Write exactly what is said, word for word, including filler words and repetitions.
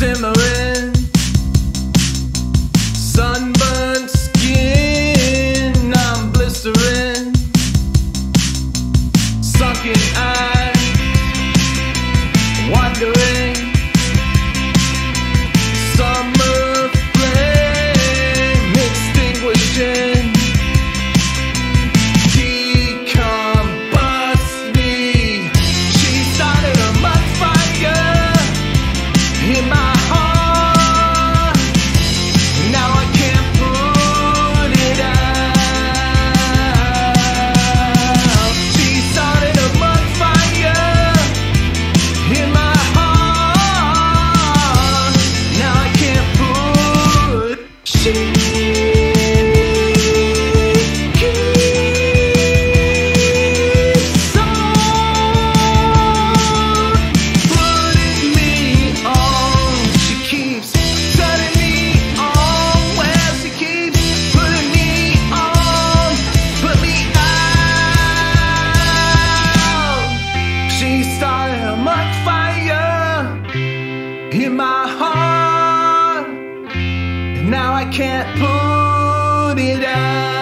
simmering, sunburnt skin, I'm blistering, sunken eyes, wandering, summer flame extinguishing, decombusts me. She started a mudfire in my in my heart, and now I can't put it out.